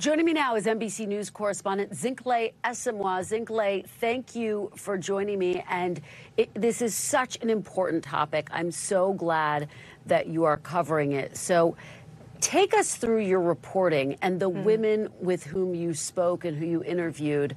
Joining me now is NBC News correspondent Zinhle Essamuah. Zinhle, thank you for joining me. And this is such an important topic. I'm so glad that you are covering it. So take us through your reporting and the women with whom you spoke and who you interviewed.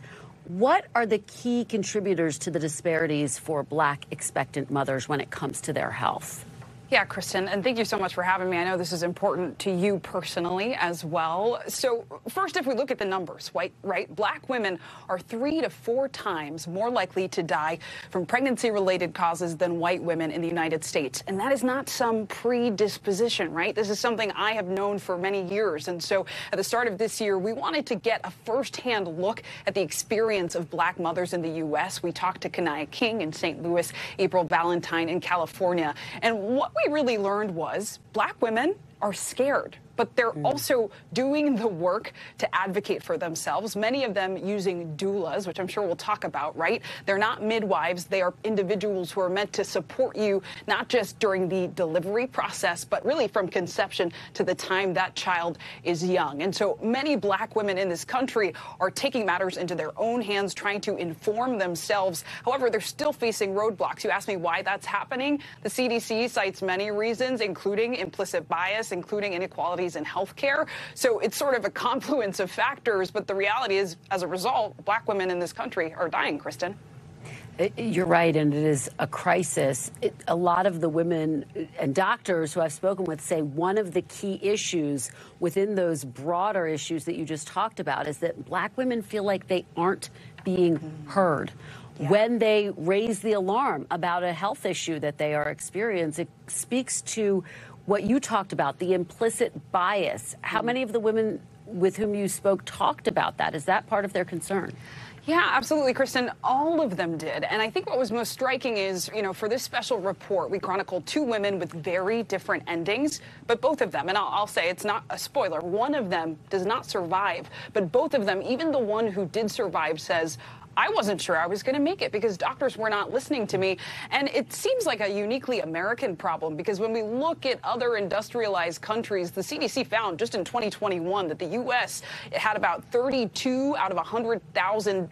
What are the key contributors to the disparities for Black expectant mothers when it comes to their health? Yeah, Kristen, and thank you so much for having me. I know this is important to you personally as well. So first, if we look at the numbers, right? Black women are 3 to 4 times more likely to die from pregnancy-related causes than white women in the United States. And that is not some predisposition, right? This is something I have known for many years. And so at the start of this year, we wanted to get a firsthand look at the experience of Black mothers in the U.S. We talked to Kenia King in St. Louis, April Valentine in California. And what we really learned was Black women are scared, but they're also doing the work to advocate for themselves, many of them using doulas, which I'm sure we'll talk about, right? They're not midwives. They are individuals who are meant to support you, not just during the delivery process, but really from conception to the time that child is young. And so many Black women in this country are taking matters into their own hands, trying to inform themselves. However, they're still facing roadblocks. You asked me why that's happening. The CDC cites many reasons, including implicit bias, including inequality in healthcare. So it's sort of a confluence of factors. But the reality is, as a result, Black women in this country are dying, Kristen. You're right, and it is a crisis. A lot of the women and doctors who I've spoken with say one of the key issues within those broader issues that you just talked about is that Black women feel like they aren't being heard. Yeah. When they raise the alarm about a health issue that they are experiencing, it speaks to what you talked about, the implicit bias. How many of the women with whom you spoke talked about that? Is that part of their concern? Yeah, absolutely, Kristen. All of them did. And I think what was most striking is, you know, for this special report, we chronicled 2 women with very different endings, but both of them, and I'll say it's not a spoiler, one of them does not survive, but both of them, even the one who did survive, says, I wasn't sure I was going to make it because doctors were not listening to me. And it seems like a uniquely American problem, because when we look at other industrialized countries, the CDC found just in 2021 that the U.S. had about 32 out of 100,000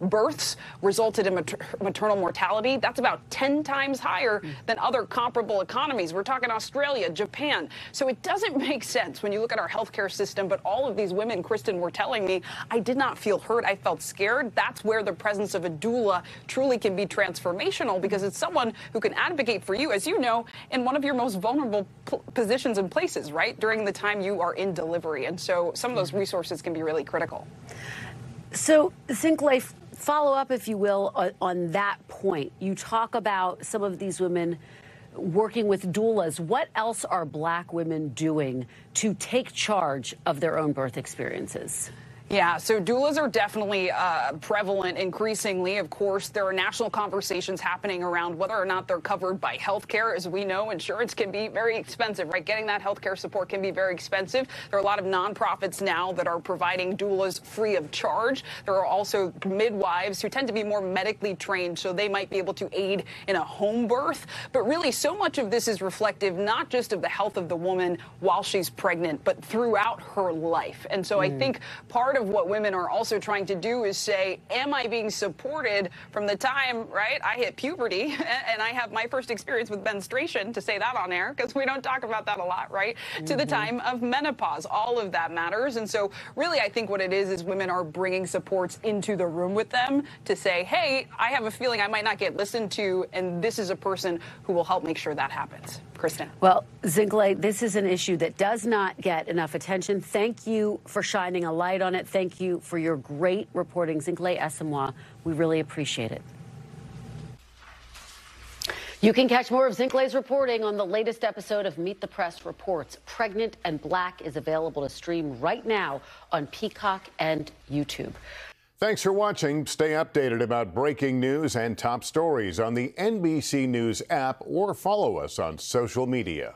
births resulted in maternal mortality. That's about 10 times higher than other comparable economies. We're talking Australia, Japan. So it doesn't make sense when you look at our healthcare system. But all of these women, Kristen, were telling me, I did not feel heard. I felt scared. That's where the presence of a doula truly can be transformational, because it's someone who can advocate for you, as you know, in one of your most vulnerable positions and places, right, during the time you are in delivery. And so some of those resources can be really critical. So, Zinhle, follow up, if you will, on that point. You talk about some of these women working with doulas. What else are Black women doing to take charge of their own birth experiences? Yeah, so doulas are definitely prevalent increasingly. Of course, there are national conversations happening around whether or not they're covered by health care. As we know, insurance can be very expensive, right? Getting that health care support can be very expensive. There are a lot of nonprofits now that are providing doulas free of charge. There are also midwives who tend to be more medically trained, so they might be able to aid in a home birth. But really, so much of this is reflective not just of the health of the woman while she's pregnant, but throughout her life. And so I think part of what women are also trying to do is say, am I being supported from the time, right, I hit puberty and I have my first experience with menstruation, to say that on air, because we don't talk about that a lot, right, to the time of menopause. All of that matters. And so really, I think what it is women are bringing supports into the room with them to say, hey, I have a feeling I might not get listened to, and this is a person who will help make sure that happens. Kristen. Well, Zinhle, this is an issue that does not get enough attention. Thank you for shining a light on it. Thank you for your great reporting, Zinhle Essamuah. We really appreciate it. You can catch more of Zinhle's reporting on the latest episode of Meet the Press Reports. Pregnant and Black is available to stream right now on Peacock and YouTube. Thanks for watching. Stay updated about breaking news and top stories on the NBC News app, or follow us on social media.